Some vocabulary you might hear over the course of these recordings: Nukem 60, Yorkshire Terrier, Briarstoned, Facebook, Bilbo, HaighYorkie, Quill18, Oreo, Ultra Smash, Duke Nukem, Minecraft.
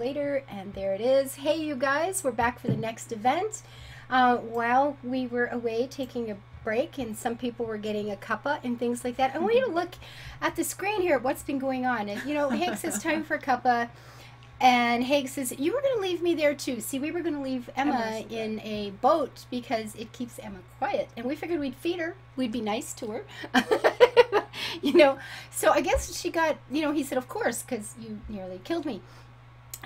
later, and there it is. Hey you guys, we're back for the next event. While we were away taking a break and some people were getting a cuppa and things like that, I want you to look at the screen here, what's been going on. And you know, Haig says time for a cuppa, and Haig says you were going to leave me there too. See, we were going to leave Emma in a boat because it keeps Emma quiet, and we figured we'd feed her, we'd be nice to her. You know, so I guess she got, you know, he said, of course, because you nearly killed me.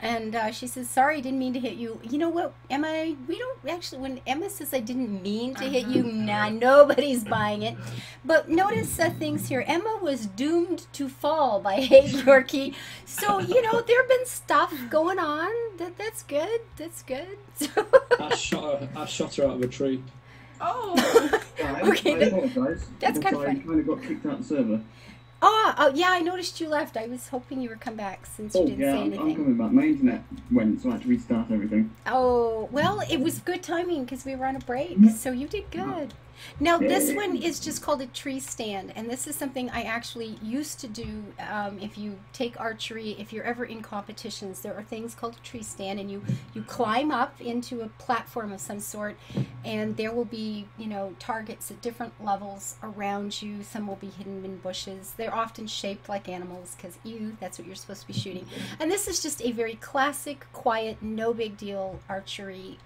And she says, sorry, I didn't mean to hit you. You know what, Emma, we don't actually, when Emma says I didn't mean to hit you, nah, nobody's buying it. But notice things here. Emma was doomed to fall by HaighYorkie. So, you know, there have been stuff going on. That's good. That's good. I shot her out of a tree. Oh, okay. That's kind of funny. I kind of got kicked out of the server. Oh, yeah, I noticed you left. I was hoping you would come back since you didn't say anything. I'm coming back. My internet went, so I had to restart everything. Oh, well, it was good timing because we were on a break, so you did good. Now, this one is just called a tree stand, and this is something I actually used to do. If you take archery, if you're ever in competitions, there are things called a tree stand, and you climb up into a platform of some sort, and there will be, you know, targets at different levels around you. Some will be hidden in bushes. They're often shaped like animals because, ew, that's what you're supposed to be shooting. And this is just a very classic, quiet, no big deal archery.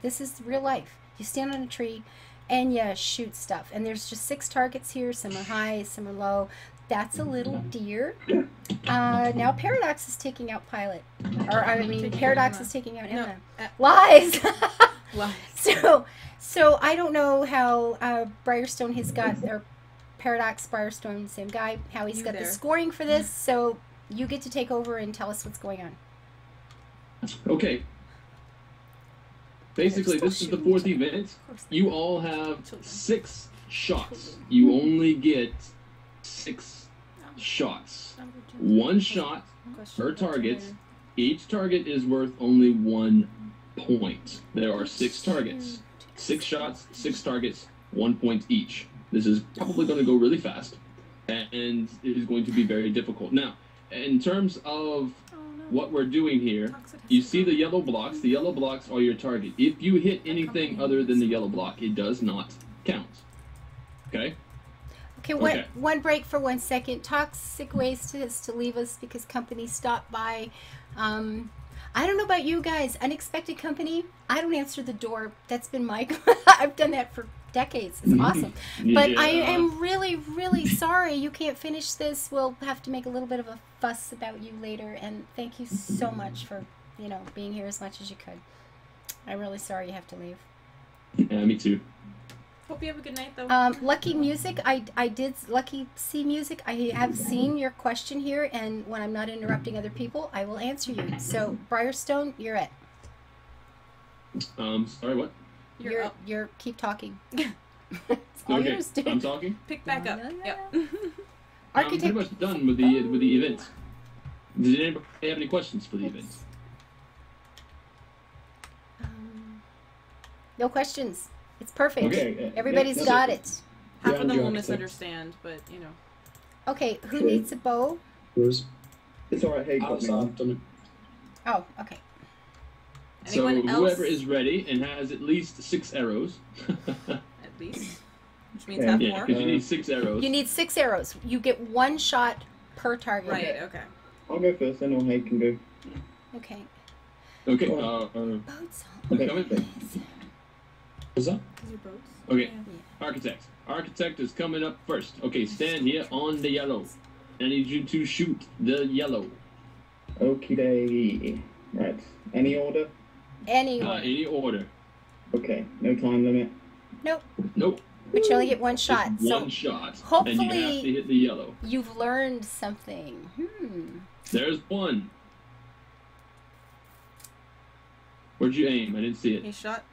This is real life. You stand on a tree, and yeah, shoot stuff. And there's just 6 targets here. Some are high, some are low. That's a little deer. Now Paradox is taking out Pilot. Or I mean, Paradox is taking out Emma. No. Lies! Lies. So I don't know how Briarstoned has got, or Paradox, Briarstoned, same guy, how he's got the scoring for this. So you get to take over and tell us what's going on. Okay. Basically, this is the 4th event. You all have 6 shots. You only get 6 shots. 1 shot per target. Each target is worth only 1 point. There are 6 targets. 6 shots, 6 targets, 1 point each. This is probably going to go really fast, and it is going to be very difficult. Now, in terms of what we're doing here, you see the yellow blocks. The yellow blocks are your target. If you hit anything other than the yellow block, it does not count. Okay? Okay, one break for 1 second. Toxic Waste has to leave us because company stopped by. I don't know about you guys. Unexpected company, I don't answer the door. That's been my... I've done that for decades. It's awesome. But yeah. I am really, really sorry you can't finish this. We'll have to make a little bit of a fuss about you later. And thank you so much for, you know, being here as much as you could. I'm really sorry you have to leave. Yeah, me too. Hope you have a good night, though. Lucky Music, I did, Lucky C Music, I have seen your question here, and when I'm not interrupting other people, I will answer you. So, Briarstoned, you're it. Sorry, what? You're keep talking. Okay, I'm talking. Pick back up. Yep. I'm pretty much done with the event. Did anybody have any questions for the event? No questions. It's perfect. Okay, everybody's got it. Half of them will misunderstand, but you know. Okay, who needs a bow? It's all right. Hey, oh, okay. Anyone else? Whoever is ready and has at least 6 arrows. At least, which means have more. Because you need 6 arrows. You need 6 arrows. You get 1 shot per target. Right. Okay. I'll go first, and then Haig can go. Okay. Okay. What's up? Okay. Architect. Architect is coming up first. Okay, stand here on the yellow. I need you to shoot the yellow. Okie dokie. Right. Any order? Any order. Any order. Okay. No time limit. Nope. Nope. But you only get 1 shot. It's so 1 shot. Hopefully, and you have to hit the yellow. You've learned something. There's 1. Where'd you aim? I didn't see it. He shot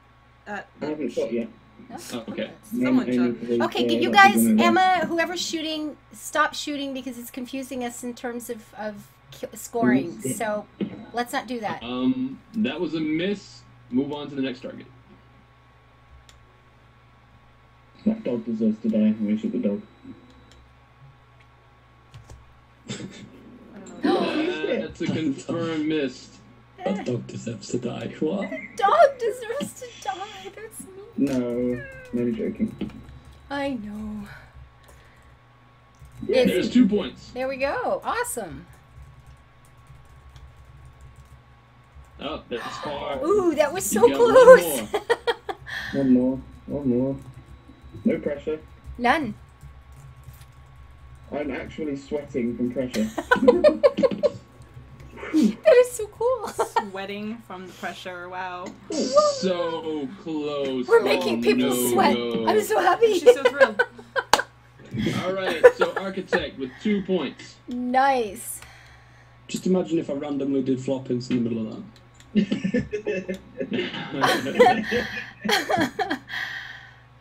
at. I haven't shot yet. No? Oh, okay. Someone shot. Okay, you guys, Emma, whoever's shooting, stop shooting because it's confusing us in terms of scoring. So let's not do that. That was a miss. Move on to the next target. That dog deserves to die. We shoot the dog. That's a confirmed miss. A dog deserves to die. What? A dog deserves to die. That's me. No, no joking. I know. Yeah, there's 2 points. There we go. Awesome. Oh, there's far. Ooh, that was so close. One more. No pressure. None. I'm actually sweating from pressure. That is so cool. Sweating from the pressure, wow. So close. We're making people sweat. No. I'm so happy. She's so thrilled. Alright, so Architect with 2 points. Nice. Just imagine if I randomly did floppings in the middle of that.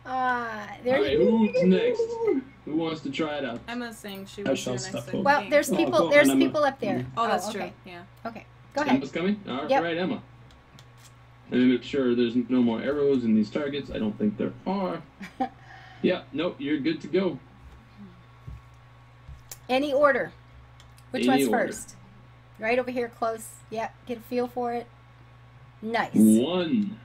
All right, who's next? Who wants to try it out? Emma's saying she wants to next. Well, there's people. There's people up there. Oh, that's true. Yeah. Okay. Go ahead. Emma's coming. All right, Emma. And make sure there's no more arrows in these targets. I don't think there are. Yeah. Nope. You're good to go. Any order. Which one's first? Right over here, close. Yeah. Get a feel for it. Nice. One.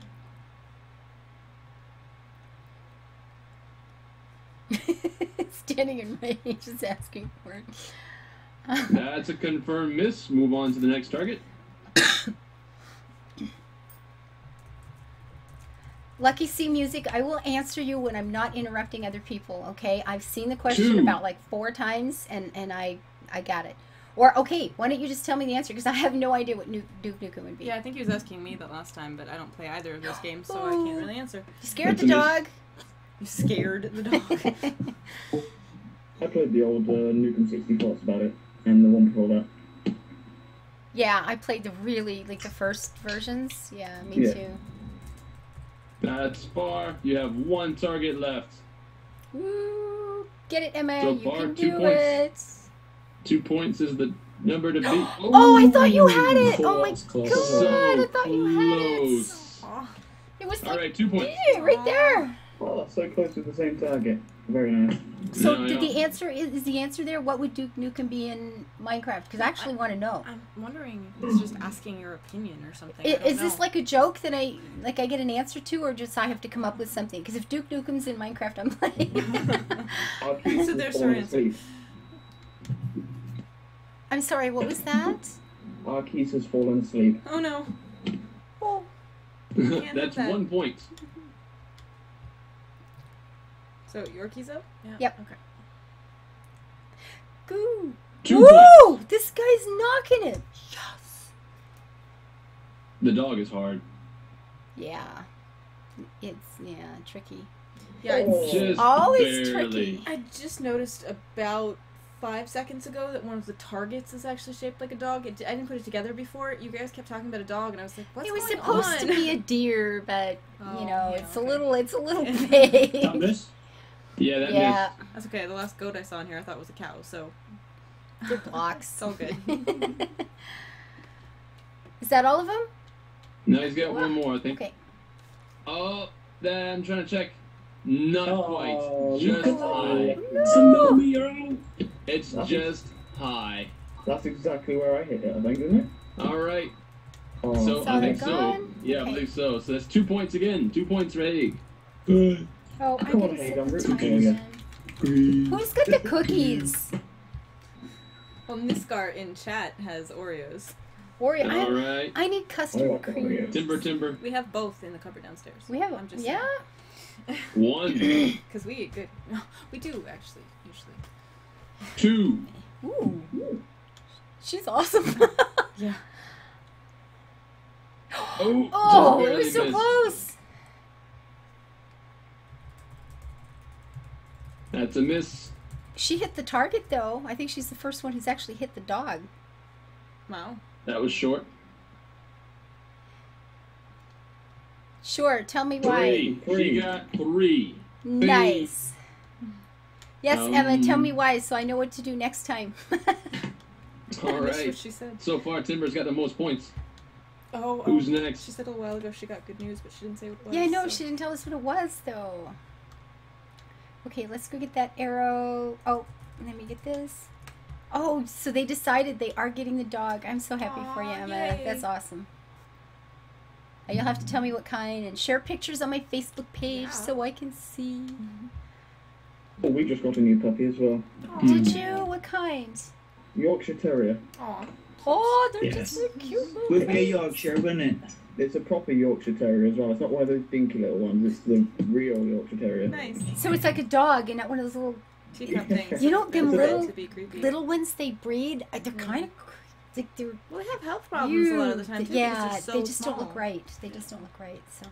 Standing in range is asking for it. That's a confirmed miss. Move on to the next target. Lucky C Music, I will answer you when I'm not interrupting other people, okay? I've seen the question about like 4 times, and I got it. Or, okay, why don't you just tell me the answer, because I have no idea what Duke Nukem would be. Yeah, I think he was asking me that last time, but I don't play either of those games, so I can't really answer. You scared the dog? You scared the dog? I played the old Nukem 60 plots about it, and the one before that. Yeah, I played the really, like, the first versions. Yeah, me too. That's far. You have 1 target left. Woo! Get it, Emma. So far, you can do it. 2 points is the number to beat. Oh, I thought you had it! Oh my god, so I thought you had it! Oh, it was like, all right, 2 points. Yeah, right there! Oh, that's so close to the same target. Very nice. So, is the answer there? What would Duke Nukem be in Minecraft? Because I actually want to know. I'm wondering if it's just asking your opinion or something. Is this like a joke that I get an answer to, or just I have to come up with something? Because if Duke Nukem's in Minecraft, I'm playing. So there's your answer. I'm sorry. What was that? Marquise has fallen asleep. Oh no! Oh. That's that. 1 point. So Yorkie's up? Yeah. Yep. Okay. Goo! Woo! This guy's knocking it! Yes! The dog is hard. Yeah. It's tricky. Yeah, it's always tricky. I just noticed about 5 seconds ago that one of the targets is actually shaped like a dog. I didn't put it together before. You guys kept talking about a dog, and I was like, "What's going on?" It was supposed to be a deer, but you know, it's a little big. Yeah, that is. That's okay. The last goat I saw in here, I thought was a cow. So good blocks. It's all good. Is that all of them? No, he's got one more, I think. Okay. Oh, I'm trying to check. Not quite. Just high. No. It's just high. That's exactly where I hit it, I think, isn't it? Alright. Oh. So I think so. Yeah, I believe so. So that's 2 points again. 2 points for Haig. Good. Oh, I get to sit again. Who's got the cookies? Well, Miskar in chat has Oreos. Oreo. Alright. I need custard cream. Timber. We have both in the cupboard downstairs. We have them. Yeah. One. Because we eat good. No, we do, actually, usually. Two. Ooh. She's awesome. Yeah. Oh, it was so close. That's a miss. She hit the target, though. I think she's the first one who's actually hit the dog. Wow. That was short. Sure, tell me why. She got 3. Nice. Yes, Emma, tell me why so I know what to do next time. All right. She said. So far, Timber's got the most points. Oh, who's next? She said a while ago she got good news, but she didn't say what it was. Yeah, I know. So. She didn't tell us what it was, though. Okay, let's go get that arrow. Oh, let me get this. Oh, so they decided they are getting the dog. I'm so happy for you, Emma. Yay. That's awesome. You'll have to tell me what kind and share pictures on my Facebook page so I can see. Well, we just got a new puppy as well. Aww. Did you? What kind? Yorkshire Terrier. Aww. Oh, they're just so cute. Would be Yorkshire, wouldn't it? It's a proper Yorkshire Terrier as well. It's not one of those dinky little ones. It's the real Yorkshire Terrier. Nice. So it's like a dog and not one of those little teacup things. You know, them little ones they breed. They're kind of like well, they have health problems a lot of the time too. Yeah, so they just don't look right. They just don't look right. So,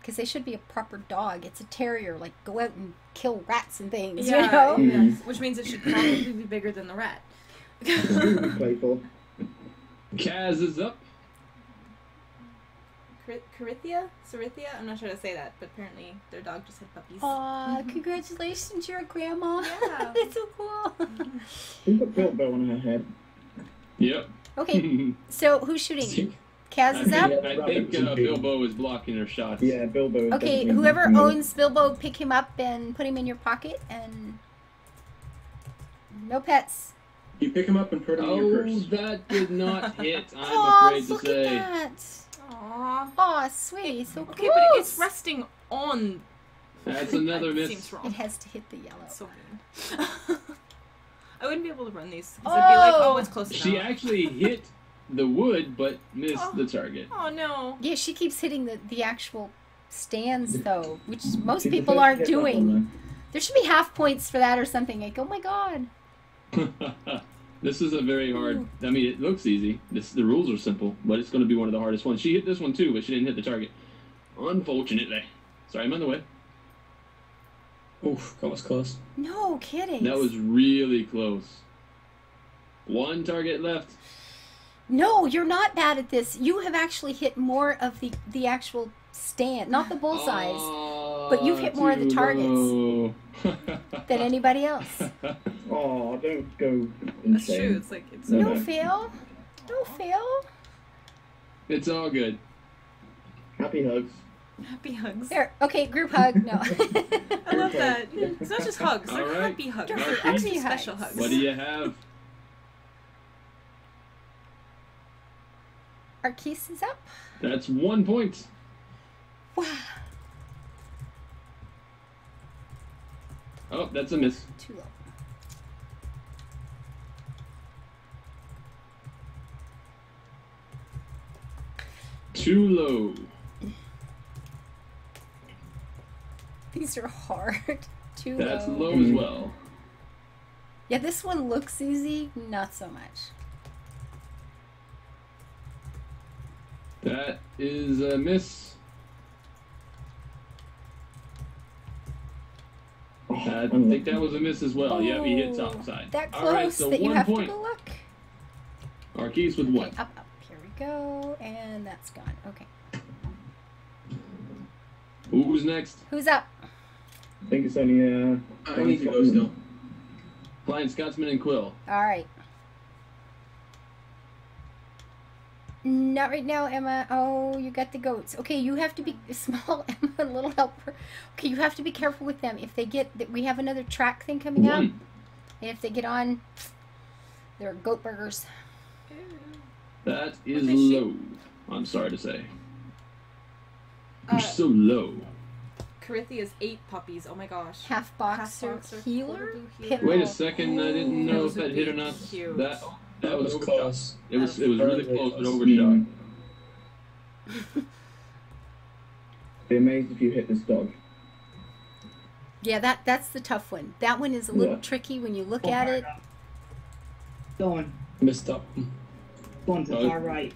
because they should be a proper dog. It's a terrier. Like go out and kill rats and things. Yeah, you know. Yes. Which means it should probably be bigger than the rat. Playful. Kaz is up. Carithia? Sarithia? I'm not sure to say that, but apparently their dog just had puppies. Aw, congratulations, you're a grandma. Yeah. That's so cool. She put Bilbo on her head. Yep. Okay, so who's shooting? Kaz is up? I think Bilbo is blocking her shots. Yeah, Bilbo is. Okay, whoever owns Bilbo, pick him up and put him in your pocket and... No pets. You pick him up and put him in your purse. Oh, that did not hit, I'm afraid to say. Look at that. Aww. Oh, sweetie, so cool. Okay, but it's resting on... That's another miss. Seems wrong. It has to hit the yellow. That's so mean. I wouldn't be able to run these. Because I'd be like, oh, it's close enough. She actually hit the wood, but missed the target. Oh, no. Yeah, she keeps hitting the actual stands, though, which most people aren't doing. There should be half points for that or something. Like, oh, my God. This is a very hard, I mean, it looks easy. The rules are simple, but it's going to be one of the hardest ones. She hit this one too, but she didn't hit the target. Unfortunately. Sorry, I'm on the way. Oof, that was close. No kidding. That was really close. One target left. No, you're not bad at this. You have actually hit more of the actual stand, not the bullseyes, but you've hit more of the targets than anybody else. Oh, don't go insane. True. It's like it's no fail. No fail. It's all good. Happy hugs. Happy hugs. There. Okay, group hug. No. I love that. It's not just hugs. They're happy hugs. They're actually special hugs. What do you have? Our case is up. That's 1 point. Wow. Oh, that's a miss. Too low. Too low. These are hard. Too low. That's low as well. Yeah, this one looks easy, not so much. That is a miss. I think that was a miss as well. Yeah, he hit top side. That close that you have to go look. Marquise with what? Up, up. Here we go. And that's gone. Okay. Who's next? Who's up? I think it's only... I need to go still. Blind Scotsman and Quill. All right. Not right now, Emma. Oh, you got the goats. Okay, you have to be small, Emma, little helper. Okay, you have to be careful with them. If they get that, we have another track thing coming up, and if they get on, they're goat burgers. That is low. I'm sorry to say. You're so low. Carithia's 8 puppies. Oh my gosh. Half boxer, healer. Wait a second. I didn't know if that hit or not. Cute. That was close. It was really close, but overshot. Be amazed if you hit this dog. Yeah, that's the tough one. That one is a little tricky when you look at it. Going. Missed up. Going to the far right.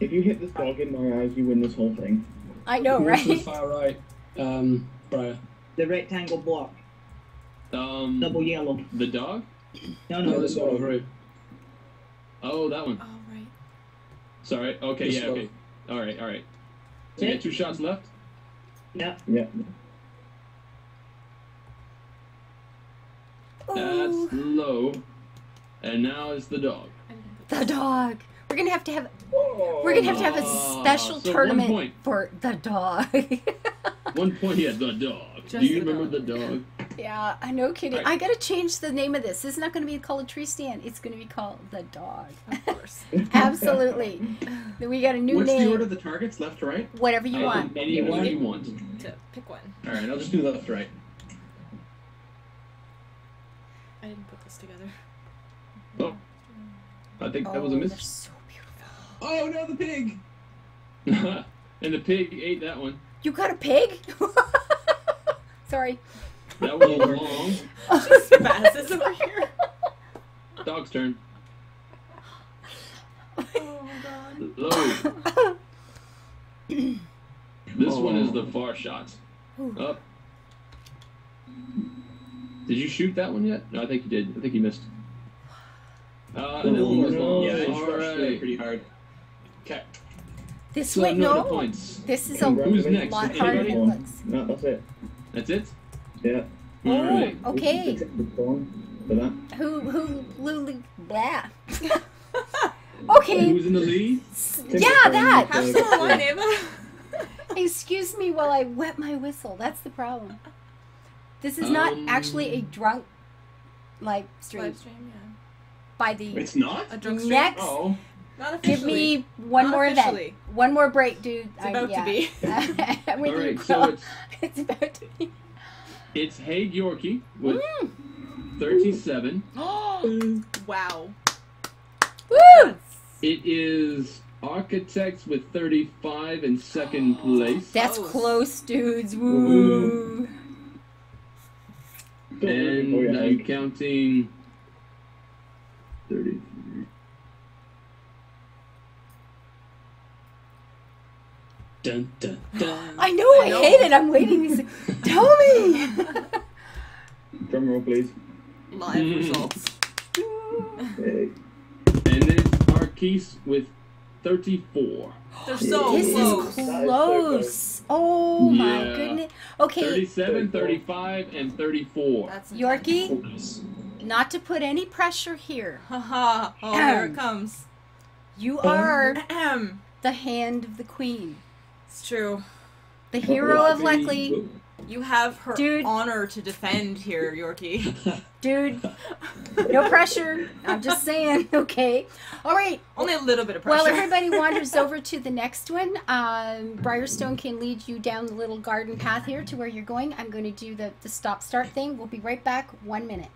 If you hit this dog in my eyes, you win this whole thing. I know, right? To the far right, Briar. The rectangle block. Double yellow. The dog? No, this one over right. Oh, that one. Oh, right. Sorry. Okay, yeah, okay. All right. So you got 2 shots left? Yep. Ooh. That's low. And now it's the dog. The dog. We're going to have we're going to have a special tournament for the dog. 1 point, yeah, the dog. Do you remember the dog? Yeah, I know, Kitty. Right. I gotta change the name of this. This is not gonna be called a tree stand. It's gonna be called the dog. Of course. Absolutely. We got a new name. What's the order of the targets? Left to right? Whatever you want. Anyone you want. To pick one. All right, I'll just do left to right. I didn't put this together. Oh. I think that was a miss. They're so beautiful. Oh no, the pig! And the pig ate that one. You got a pig? Sorry. That one was long. Just passes over here. Dog's turn. Oh my god. Low. This one is the far shot. Ooh. Up. Did you shoot that one yet? No, I think you did. I think you missed. And the one was long. Yeah, it's right. Pretty hard. Okay. This so way, no. This is a lot harder than it looks. No, that's it. That's it? Yeah. Oh, right. Okay. Who, blah. Okay. Who's in the lead? Yeah, that. Have some wine, Emma. Excuse me while I wet my whistle. That's the problem. This is not actually a drunk live stream. Live stream, yeah. By the it's not a drunk stream. Next. Oh. Not officially. Give me one more event. One more break, dude. It's about to be. All right, so it's about to be. It's HaighYorkie with 37. Oh, wow. Woo! It is Architects with 35 in second place. That's close, dudes. Woo! And I'm counting 30. Dun, dun, dun. I know, I hate it. I'm waiting. Tell me. Drum roll, please. Live results. Hey. And then Marquise with 34. They're so close. This is close. Oh my goodness. Okay. 37, 35, and 34. That's Yorkie, not to put any pressure here. Haha. Oh, here it comes. You are the hand of the queen. It's true. The hero of Leckley. You have her honor to defend here, Yorkie. Dude, no pressure. I'm just saying, okay. All right. Only a little bit of pressure. Well, everybody wanders over to the next one. Briarstone can lead you down the little garden path here to where you're going. I'm going to do the stop-start thing. We'll be right back. 1 minute.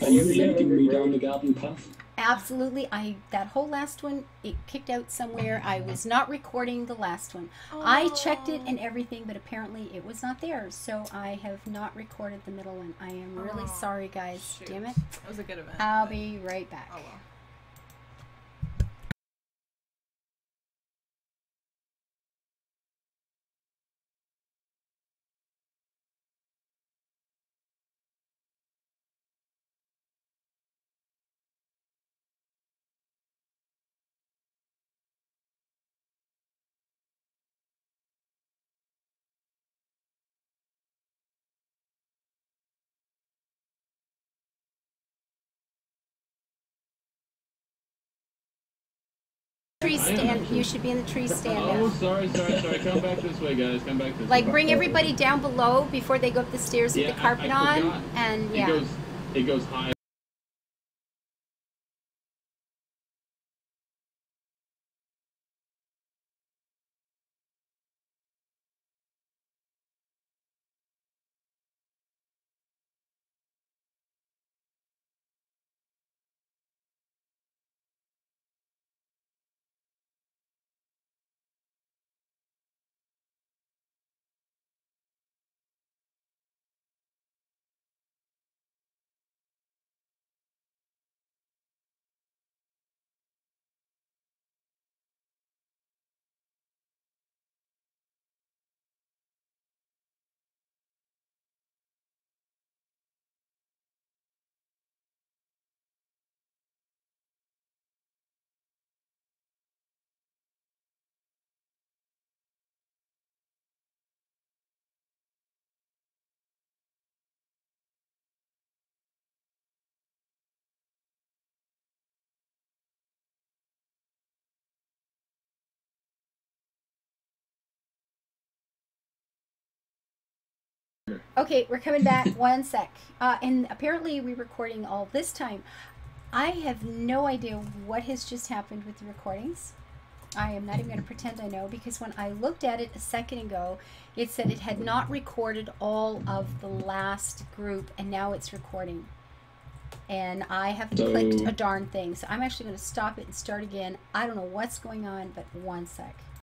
Are you leading me down the garden path? Absolutely. That whole last one, it kicked out somewhere. I was not recording the last one. Aww. I checked it and everything, but apparently it was not there. So I have not recorded the middle one. I am really sorry, guys. Shoot. Damn it. That was a good event. I'll be right back. Oh, well. Tree stand. You should be in the tree stand. Oh, sorry. Come back this way, guys. Come back this way. Like, bring everybody down below before they go up the stairs with the carpet on. And yeah, it goes high. Okay, we're coming back. One sec. And apparently we're recording all this time. I have no idea what has just happened with the recordings. I am not even going to pretend I know, because when I looked at it a second ago, it said it had not recorded all of the last group, and now it's recording. And I haven't clicked a darn thing. So I'm actually going to stop it and start again. I don't know what's going on, but one sec.